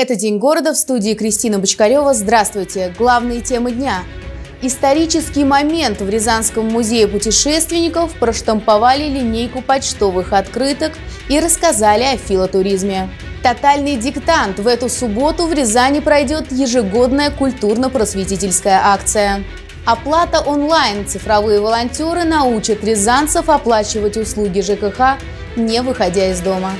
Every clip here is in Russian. Это «День города», в студии Кристина Бочкарева. Здравствуйте! Главные темы дня. Исторический момент. В Рязанском музее путешественников проштамповали линейку почтовых открыток и рассказали о филотуризме. Тотальный диктант. В эту субботу в Рязани пройдет ежегодная культурно-просветительская акция. Оплата онлайн. Цифровые волонтеры научат рязанцев оплачивать услуги ЖКХ, не выходя из дома.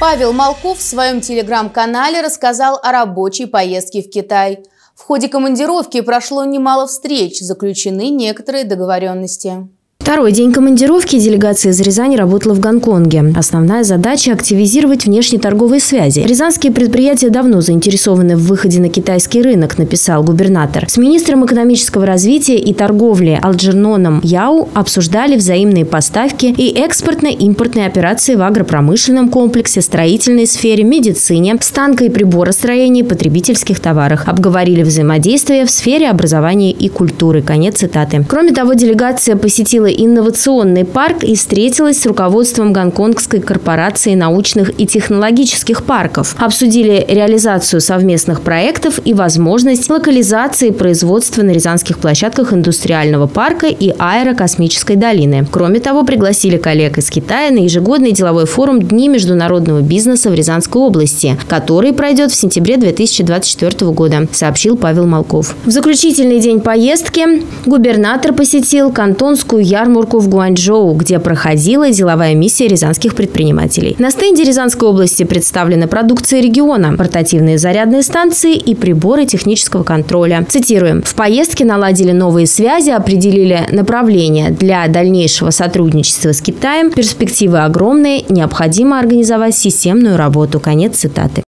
Павел Малков в своем телеграм-канале рассказал о рабочей поездке в Китай. В ходе командировки прошло немало встреч, заключены некоторые договоренности. Второй день командировки делегация из Рязани работала в Гонконге. Основная задача – активизировать внешнеторговые связи. Рязанские предприятия давно заинтересованы в выходе на китайский рынок, написал губернатор. С министром экономического развития и торговли Алджерноном Яу обсуждали взаимные поставки и экспортно-импортные операции в агропромышленном комплексе, строительной сфере, медицине, станка- и приборостроении, потребительских товарах. Обговорили взаимодействие в сфере образования и культуры. Конец цитаты. Кроме того, делегация посетила инновационный парк и встретилась с руководством Гонконгской корпорации научных и технологических парков. Обсудили реализацию совместных проектов и возможность локализации производства на рязанских площадках индустриального парка и аэрокосмической долины. Кроме того, пригласили коллег из Китая на ежегодный деловой форум «Дни международного бизнеса в Рязанской области», который пройдет в сентябре 2024 года, сообщил Павел Малков. В заключительный день поездки губернатор посетил Кантонскую ярмарку в Гуанчжоу, где проходила деловая миссия рязанских предпринимателей. На стенде Рязанской области представлена продукция региона, портативные зарядные станции и приборы технического контроля. Цитируем. В поездке наладили новые связи, определили направления для дальнейшего сотрудничества с Китаем, перспективы огромные, необходимо организовать системную работу. Конец цитаты.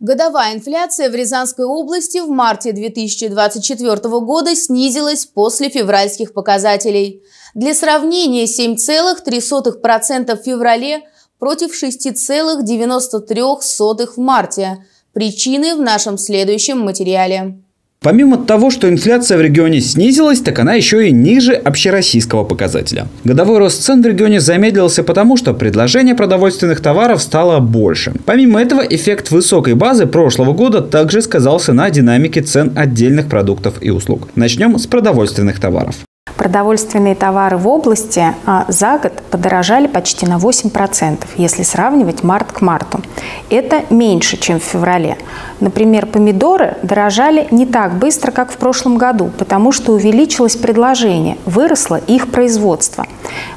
Годовая инфляция в Рязанской области в марте 2024 года снизилась после февральских показателей. Для сравнения, 7,3% в феврале против 6,93% в марте. Причины в нашем следующем материале. Помимо того, что инфляция в регионе снизилась, так она еще и ниже общероссийского показателя. Годовой рост цен в регионе замедлился потому, что предложение продовольственных товаров стало больше. Помимо этого, эффект высокой базы прошлого года также сказался на динамике цен отдельных продуктов и услуг. Начнем с продовольственных товаров. Продовольственные товары в области за год подорожали почти на 8%, если сравнивать март к марту. Это меньше, чем в феврале. Например, помидоры дорожали не так быстро, как в прошлом году, потому что увеличилось предложение, выросло их производство.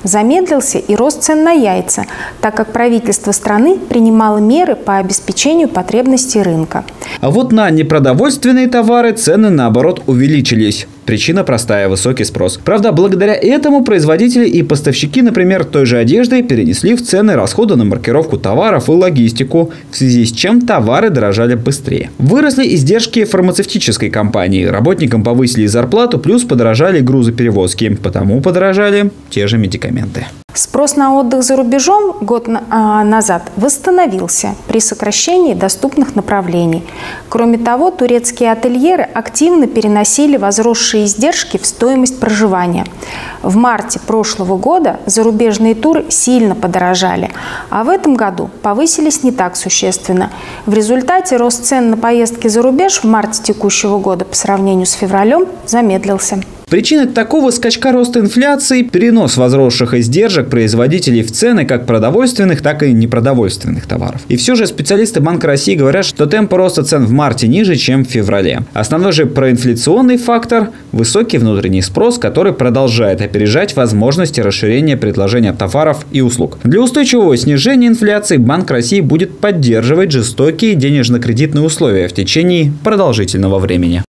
Замедлился и рост цен на яйца, так как правительство страны принимало меры по обеспечению потребностей рынка. А вот на непродовольственные товары цены, наоборот, увеличились. Причина простая – высокий спрос. Правда, благодаря этому производители и поставщики, например, той же одежды, перенесли в цены расходы на маркировку товаров и логистику, в связи с чем товары дорожали быстрее. Выросли издержки фармацевтической компании. Работникам повысили зарплату, плюс подорожали грузоперевозки. Потому подорожали те же медикаменты. Спрос на отдых за рубежом год назад восстановился при сокращении доступных направлений. Кроме того, турецкие ательеры активно переносили возросшие издержки в стоимость проживания. В марте прошлого года зарубежные туры сильно подорожали, а в этом году повысились не так существенно. В результате рост цен на поездки за рубеж в марте текущего года по сравнению с февралем замедлился. Причиной такого скачка роста инфляции – перенос возросших издержек производителей в цены как продовольственных, так и непродовольственных товаров. И все же специалисты Банка России говорят, что темпы роста цен в марте ниже, чем в феврале. Основной же проинфляционный фактор – высокий внутренний спрос, который продолжает опережать возможности расширения предложения товаров и услуг. Для устойчивого снижения инфляции Банк России будет поддерживать жестокие денежно-кредитные условия в течение продолжительного времени.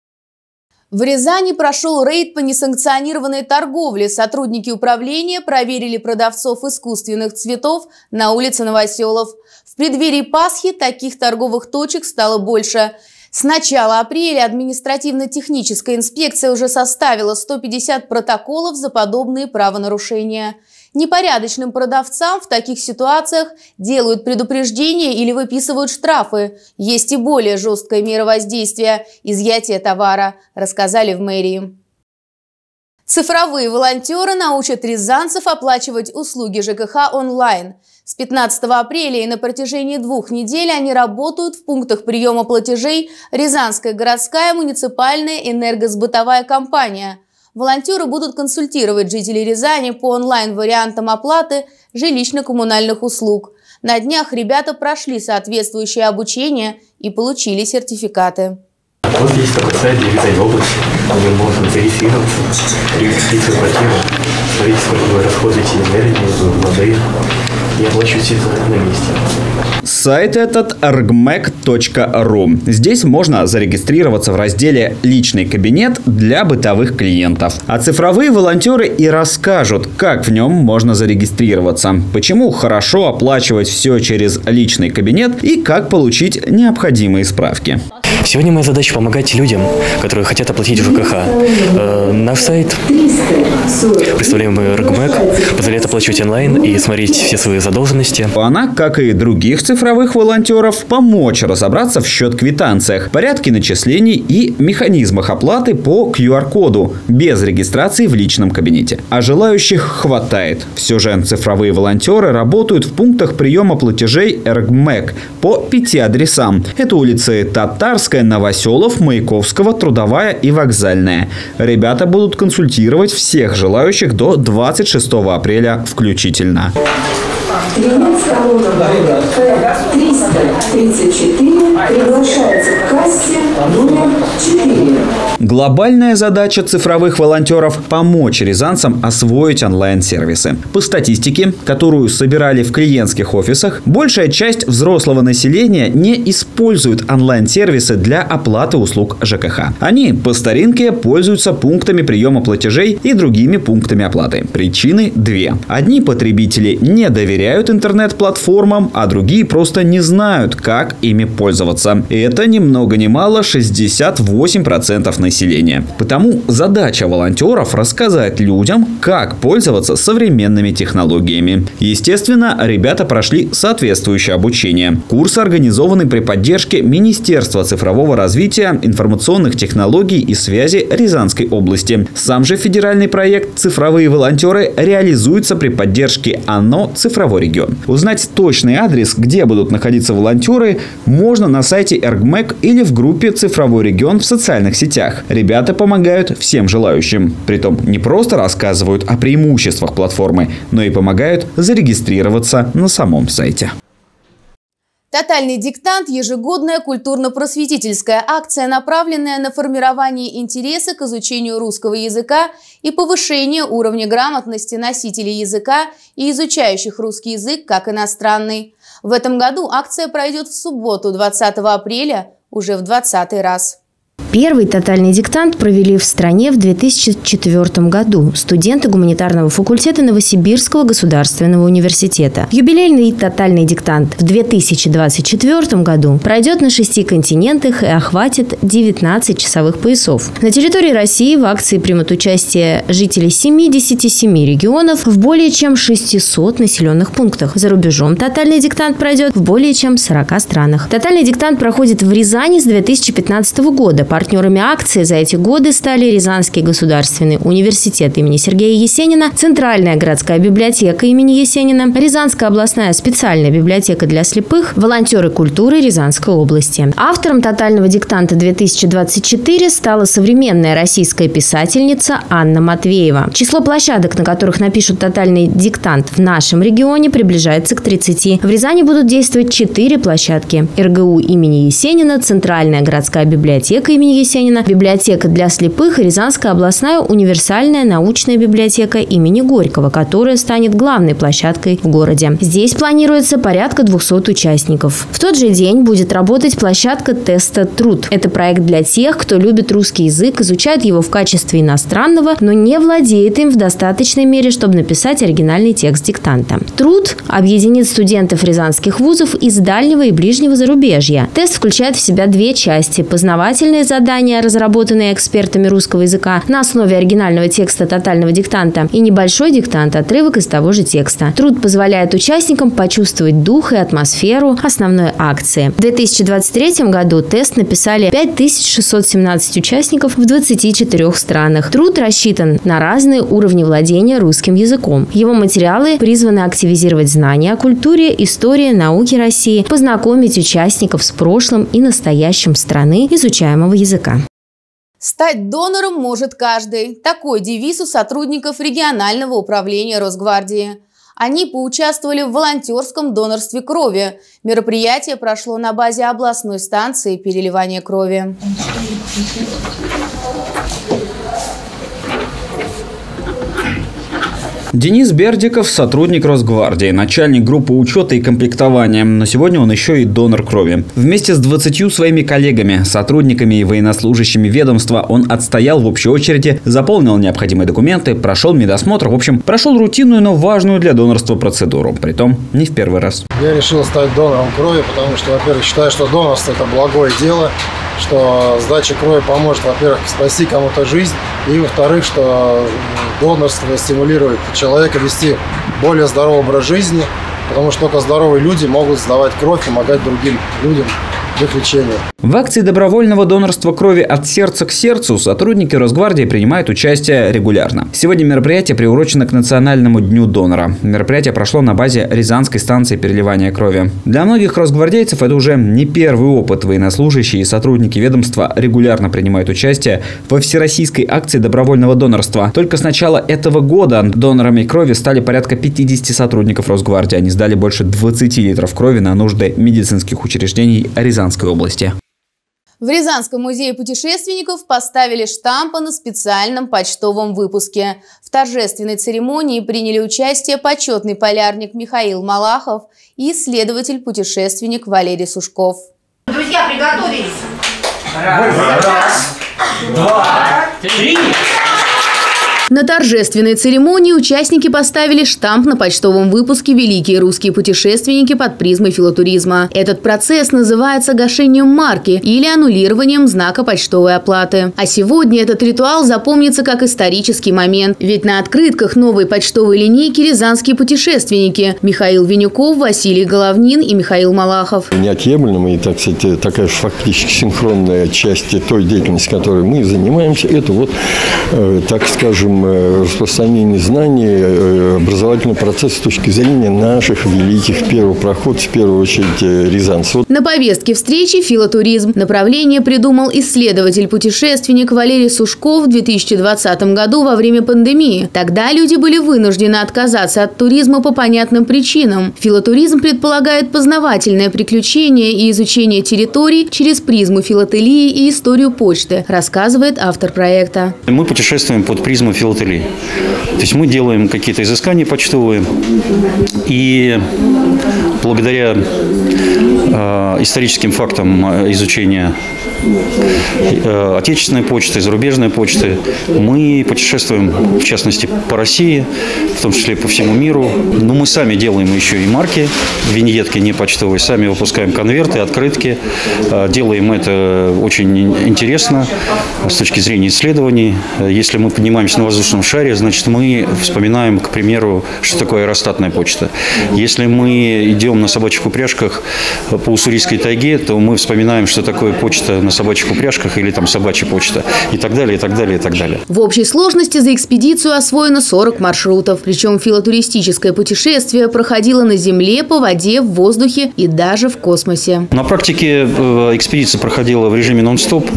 В Рязани прошел рейд по несанкционированной торговле. Сотрудники управления проверили продавцов искусственных цветов на улице Новоселов. В преддверии Пасхи таких торговых точек стало больше. С начала апреля административно-техническая инспекция уже составила 150 протоколов за подобные правонарушения. Непорядочным продавцам в таких ситуациях делают предупреждения или выписывают штрафы. Есть и более жесткая мера воздействия – изъятие товара, рассказали в мэрии. Цифровые волонтеры научат рязанцев оплачивать услуги ЖКХ онлайн. С 15 апреля и на протяжении 2 недель они работают в пунктах приема платежей Рязанская городская муниципальная энергосбытовая компания. Волонтеры будут консультировать жителей Рязани по онлайн-вариантам оплаты жилищно-коммунальных услуг. На днях ребята прошли соответствующее обучение и получили сертификаты. Вот здесь такой сайт для Вязанской области, где можно зарегистрироваться, регистрировать квартиру, смотреть, сколько вы расходуете энергии, воды. Я плачу все на месте. Сайт этот argmac.ru. Здесь можно зарегистрироваться в разделе «Личный кабинет для бытовых клиентов». А цифровые волонтеры и расскажут, как в нем можно зарегистрироваться, почему хорошо оплачивать все через личный кабинет и как получить необходимые справки. Сегодня моя задача – помогать людям, которые хотят оплатить ЖКХ. Наш сайт, представляемый Ргмэк, позволяет оплачивать онлайн и смотреть все свои задолженности. Она, как и других цифровых волонтеров, помочь разобраться в счет-квитанциях, порядке начислений и механизмах оплаты по QR-коду, без регистрации в личном кабинете. А желающих хватает. Все же цифровые волонтеры работают в пунктах приема платежей Ргмэк по 5 адресам. Это улицы Татар, Новоселов, Маяковского, Трудовая и Вокзальная. Ребята будут консультировать всех желающих до 26 апреля включительно. 334 приглашается к кассе номер 4. Глобальная задача цифровых волонтеров – помочь рязанцам освоить онлайн-сервисы. По статистике, которую собирали в клиентских офисах, большая часть взрослого населения не использует онлайн-сервисы для оплаты услуг ЖКХ. Они по старинке пользуются пунктами приема платежей и другими пунктами оплаты. Причины две. Одни потребители не доверяют интернет-платформам, а другие просто не знают, как ими пользоваться. Это ни много ни мало 68% населения. Потому задача волонтеров – рассказать людям, как пользоваться современными технологиями. Естественно, ребята прошли соответствующее обучение. Курсы организованы при поддержке Министерства цифрового развития, информационных технологий и связи Рязанской области. Сам же федеральный проект «Цифровые волонтеры» реализуется при поддержке АНО «Цифровой регион». Узнать точный адрес, где будут находиться волонтеры, можно на сайте Ргмэк или в группе «Цифровой регион» в социальных сетях. Ребята помогают всем желающим. Притом не просто рассказывают о преимуществах платформы, но и помогают зарегистрироваться на самом сайте. «Тотальный диктант» – ежегодная культурно-просветительская акция, направленная на формирование интереса к изучению русского языка и повышение уровня грамотности носителей языка и изучающих русский язык как иностранный. В этом году акция пройдет в субботу, 20 апреля, уже в 20-й раз. Первый тотальный диктант провели в стране в 2004 году студенты гуманитарного факультета Новосибирского государственного университета. Юбилейный тотальный диктант в 2024 году пройдет на 6 континентах и охватит 19 часовых поясов. На территории России в акции примут участие жители 77 регионов в более чем 600 населенных пунктах. За рубежом тотальный диктант пройдет в более чем 40 странах. Тотальный диктант проходит в Рязани с 2015 года. Партнерами акции за эти годы стали Рязанский государственный университет имени Сергея Есенина, Центральная городская библиотека имени Есенина, Рязанская областная специальная библиотека для слепых, волонтеры культуры Рязанской области. Автором тотального диктанта 2024 стала современная российская писательница Анна Матвеева. Число площадок, на которых напишут тотальный диктант в нашем регионе, приближается к 30. В Рязани будут действовать 4 площадки – РГУ имени Есенина, Центральная городская библиотека имени Есенина, библиотека для слепых и Рязанская областная универсальная научная библиотека имени Горького, которая станет главной площадкой в городе. Здесь планируется порядка 200 участников. В тот же день будет работать площадка теста «Труд». Это проект для тех, кто любит русский язык, изучает его в качестве иностранного, но не владеет им в достаточной мере, чтобы написать оригинальный текст диктанта. «Труд» объединит студентов рязанских вузов из дальнего и ближнего зарубежья. Тест включает в себя 2 части – познавательные задачи задания, разработанные экспертами русского языка на основе оригинального текста тотального диктанта и небольшой диктант – отрывок из того же текста. Труд позволяет участникам почувствовать дух и атмосферу основной акции. В 2023 году тест написали 5617 участников в 24 странах. Труд рассчитан на разные уровни владения русским языком. Его материалы призваны активизировать знания о культуре, истории, науке России, познакомить участников с прошлым и настоящим страны изучаемого языка. Стать донором может каждый. Такой девиз у сотрудников регионального управления Росгвардии. Они поучаствовали в волонтерском донорстве крови. Мероприятие прошло на базе областной станции переливания крови. Денис Бердиков – сотрудник Росгвардии, начальник группы учета и комплектования, но сегодня он еще и донор крови. Вместе с 20 своими коллегами, сотрудниками и военнослужащими ведомства он отстоял в общей очереди, заполнил необходимые документы, прошел медосмотр, в общем, прошел рутинную, но важную для донорства процедуру, притом не в первый раз. Я решил стать донором крови, потому что, во-первых, считаю, что донорство – это благое дело, что сдача крови поможет, во-первых, спасти кому-то жизнь, и, во-вторых, что донорство стимулирует человека вести более здоровый образ жизни, потому что только здоровые люди могут сдавать кровь, помогать другим людям в их лечении. В акции добровольного донорства крови «От сердца к сердцу» сотрудники Росгвардии принимают участие регулярно. Сегодня мероприятие приурочено к Национальному дню донора. Мероприятие прошло на базе Рязанской станции переливания крови. Для многих росгвардейцев это уже не первый опыт. Военнослужащие и сотрудники ведомства регулярно принимают участие во всероссийской акции добровольного донорства. Только с начала этого года донорами крови стали порядка 50 сотрудников Росгвардии. Они сдали больше 20 литров крови на нужды медицинских учреждений Рязанской области. В Рязанском музее путешественников поставили штампы на специальном почтовом выпуске. В торжественной церемонии приняли участие почетный полярник Михаил Малахов и исследователь-путешественник Валерий Сушков. Друзья, приготовились! Раз, два, три! На торжественной церемонии участники поставили штамп на почтовом выпуске «Великие русские путешественники» под призмой филотуризма. Этот процесс называется гашением марки или аннулированием знака почтовой оплаты. А сегодня этот ритуал запомнится как исторический момент. Ведь на открытках новой почтовой линейки рязанские путешественники – Михаил Винюков, Василий Головнин и Михаил Малахов. Неотъемлемая, так сказать, такая фактически синхронная часть той деятельности, которой мы занимаемся, это вот, так скажем, распространение знаний, образовательный процесс с точки зрения наших великих первопроходцев, в первую очередь рязанцев. На повестке встречи филотуризм. Направление придумал исследователь-путешественник Валерий Сушков в 2020 году во время пандемии. Тогда люди были вынуждены отказаться от туризма по понятным причинам. Филотуризм предполагает познавательное приключение и изучение территорий через призму филателии и историю почты, рассказывает автор проекта. Мы путешествуем под призму филателии. То есть мы делаем какие-то изыскания почтовые, и благодаря историческим фактам изучения отечественной почты, зарубежной почты, мы путешествуем, в частности, по России, в том числе по всему миру. Но мы сами делаем еще и марки, виньетки не почтовые, сами выпускаем конверты, открытки. Делаем это очень интересно с точки зрения исследований. Если мы поднимаемся на воздушном шаре, значит, мы вспоминаем, к примеру, что такое аэростатная почта. Если мы идем на собачьих упряжках по уссурийской тайге, то мы вспоминаем, что такое почта на собачьих упряжках или там собачья почта и так далее, и так далее, и так далее. В общей сложности за экспедицию освоено 40 маршрутов. Причем филотуристическое путешествие проходило на земле, по воде, в воздухе и даже в космосе. На практике экспедиция проходила в режиме нон-стоп,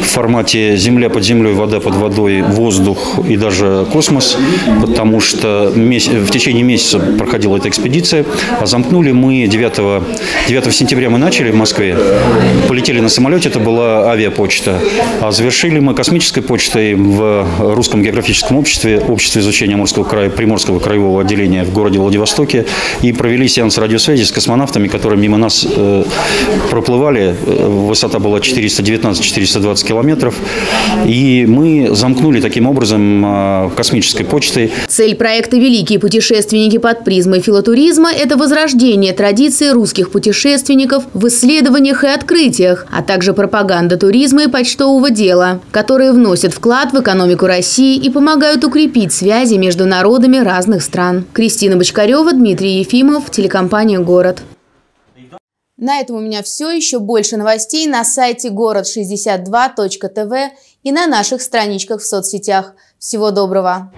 в формате земля под землей, вода под водой, воздух и даже космос, потому что в течение месяца проходила эта экспедиция. А замкнули мы 9 сентября мы начали в Москве, полетели на самолете, это была авиапочта, а завершили мы космической почтой в Русском географическом обществе, обществе изучения Амурского края, Приморского краевого отделения в городе Владивостоке, и провели сеанс радиосвязи с космонавтами, которые мимо нас проплывали, высота была 419-420 километров, и мы замкнули таким образом космической почтой. Цель проекта «Великие путешественники под призмой филотуризма» – это возрождение продолжение традиции русских путешественников в исследованиях и открытиях, а также пропаганда туризма и почтового дела, которые вносят вклад в экономику России и помогают укрепить связи между народами разных стран. Кристина Бочкарева, Дмитрий Ефимов, телекомпания «Город». На этом у меня все. Еще больше новостей на сайте город62.тв и на наших страничках в соцсетях. Всего доброго!